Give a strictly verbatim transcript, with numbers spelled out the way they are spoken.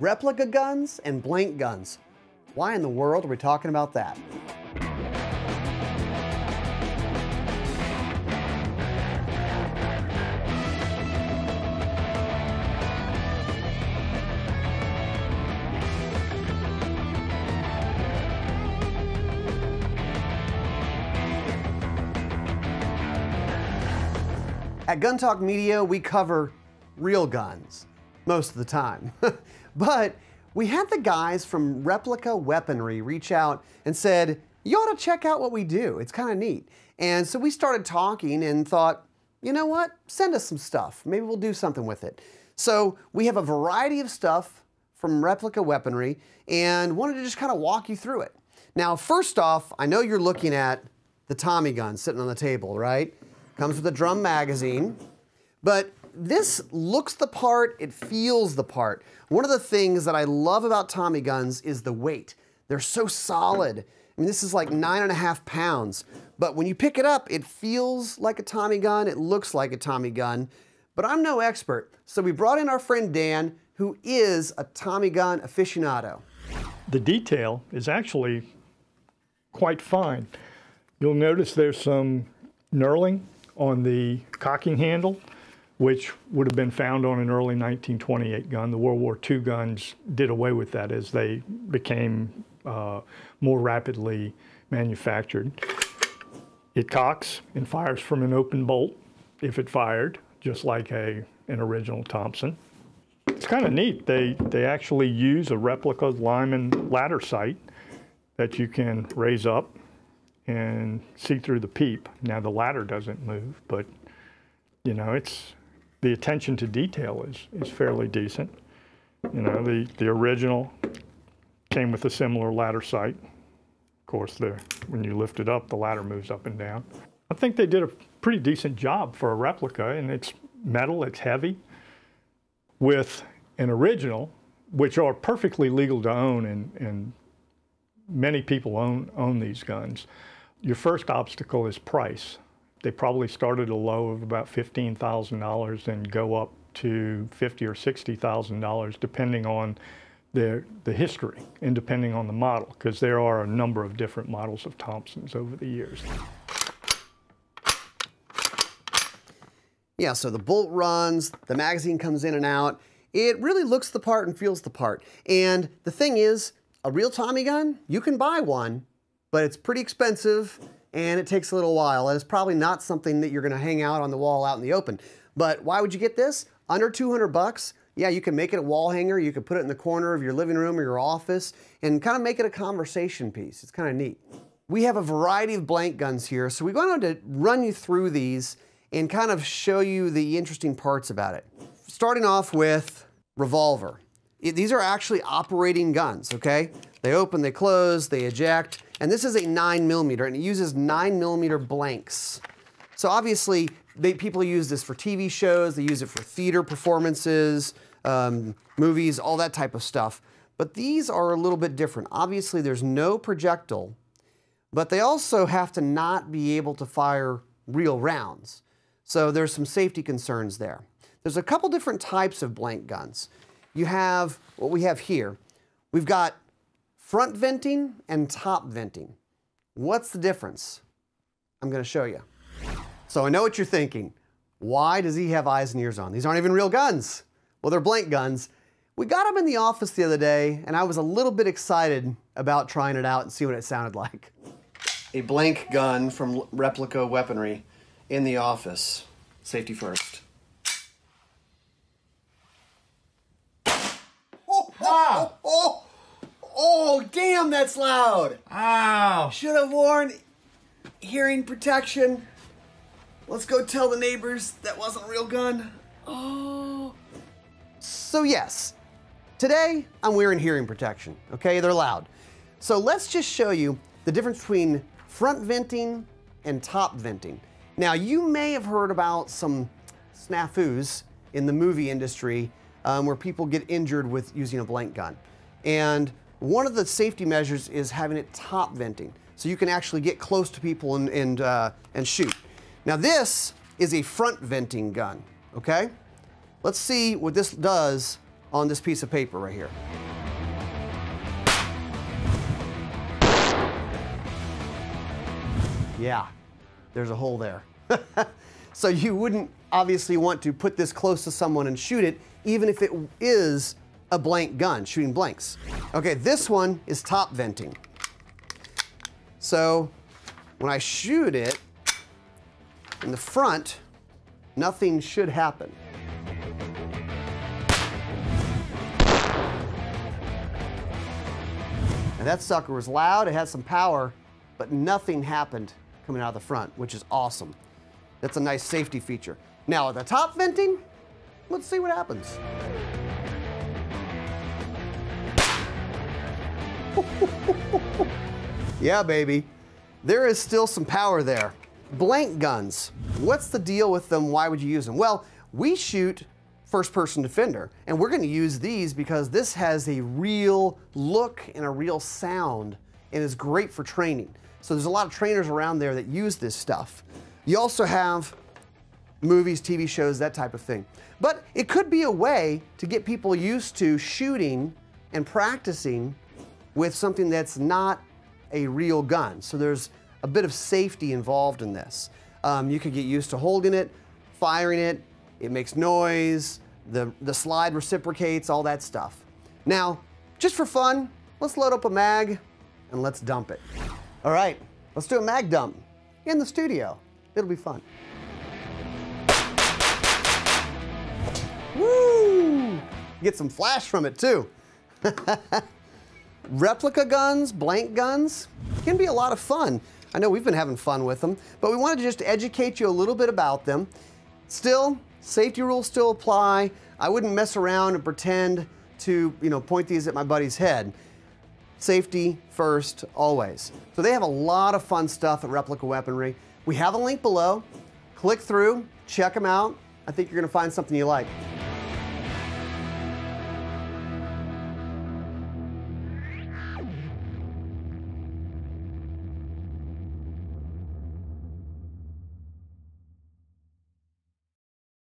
replica guns and blank guns. Why in the world are we talking about that? At Gun Talk Media, we cover real guns most of the time. But we had the guys from Replica Weaponry reach out and said, you ought to check out what we do. It's kind of neat. And so we started talking and thought, you know what? Send us some stuff. Maybe we'll do something with it. So we have a variety of stuff from Replica Weaponry and wanted to just kind of walk you through it. Now, first off, I know you're looking at the Tommy Gun sitting on the table, right? Comes with a drum magazine, but this looks the part, it feels the part. One of the things that I love about Tommy Guns is the weight. They're so solid. I mean, this is like nine and a half pounds, but when you pick it up, it feels like a Tommy Gun, it looks like a Tommy Gun, but I'm no expert. So we brought in our friend Dan, who is a Tommy Gun aficionado. The detail is actually quite fine. You'll notice there's some knurling on the cocking handle, which would have been found on an early nineteen twenty-eight gun. The World War Two guns did away with that as they became uh, more rapidly manufactured. It cocks and fires from an open bolt if it fired, just like a, an original Thompson. It's kind of neat. They, they actually use a replica Lyman ladder sight that you can raise up and see through the peep. Now the ladder doesn't move, but you know, it's, the attention to detail is, is fairly decent. You know, the, the original came with a similar ladder sight. Of course, the, when you lift it up, the ladder moves up and down. I think they did a pretty decent job for a replica, and it's metal, it's heavy, with an original, which are perfectly legal to own, and, and many people own, own these guns. Your first obstacle is price. They probably started at a low of about fifteen thousand dollars and go up to fifty thousand dollars or sixty thousand dollars depending on the, the history and depending on the model, because there are a number of different models of Thompsons over the years. Yeah, so the bolt runs, the magazine comes in and out. It really looks the part and feels the part. And the thing is, a real Tommy Gun, you can buy one, but it's pretty expensive and it takes a little while. And it's probably not something that you're gonna hang out on the wall out in the open. But why would you get this? Under two hundred bucks, yeah, you can make it a wall hanger. You can put it in the corner of your living room or your office and kind of make it a conversation piece. It's kind of neat. We have a variety of blank guns here. So we're going to run you through these and kind of show you the interesting parts about it. Starting off with revolver. It, these are actually operating guns, okay? They open, they close, they eject, and this is a nine millimeter, and it uses nine millimeter blanks. So obviously, they, people use this for T V shows, they use it for theater performances, um, movies, all that type of stuff. But these are a little bit different. Obviously, there's no projectile, but they also have to not be able to fire real rounds. So there's some safety concerns there. There's a couple different types of blank guns. You have what we have here. We've got front venting and top venting. What's the difference? I'm gonna show you. So I know what you're thinking. Why does he have eyes and ears on? These aren't even real guns. Well, they're blank guns. We got them in the office the other day and I was a little bit excited about trying it out and see what it sounded like. A blank gun from Replica Weaponry in the office. Safety first. Oh, oh, oh, damn, that's loud. Ow. Should have worn hearing protection. Let's go tell the neighbors that wasn't a real gun. Oh. So yes, today I'm wearing hearing protection, okay? They're loud. So let's just show you the difference between front venting and top venting. Now, you may have heard about some snafus in the movie industry Um, where people get injured with using a blank gun. And one of the safety measures is having it top venting, so you can actually get close to people and, and, uh, and shoot. Now this is a front venting gun, okay? Let's see what this does on this piece of paper right here. Yeah, there's a hole there. So you wouldn't obviously want to put this close to someone and shoot it, even if it is a blank gun, shooting blanks. Okay, this one is top venting. So when I shoot it in the front, nothing should happen. And that sucker was loud, it had some power, but nothing happened coming out of the front, which is awesome. That's a nice safety feature. Now at the top venting, let's see what happens. Yeah, baby. There is still some power there. Blank guns. What's the deal with them? Why would you use them? Well, we shoot First Person Defender, and we're going to use these because this has a real look and a real sound and is great for training. So there's a lot of trainers around there that use this stuff. You also have movies, T V shows, that type of thing. But it could be a way to get people used to shooting and practicing with something that's not a real gun. So there's a bit of safety involved in this. Um, you could get used to holding it, firing it, it makes noise, the, the slide reciprocates, all that stuff. Now, just for fun, let's load up a mag and let's dump it. All right, let's do a mag dump in the studio. It'll be fun. Woo! Get some flash from it too. Replica guns, blank guns, can be a lot of fun. I know we've been having fun with them, but we wanted to just educate you a little bit about them. Still, safety rules still apply. I wouldn't mess around and pretend to, you know, point these at my buddy's head. Safety first, always. So they have a lot of fun stuff at Replica Weaponry. We have a link below. Click through, check them out. I think you're gonna find something you like.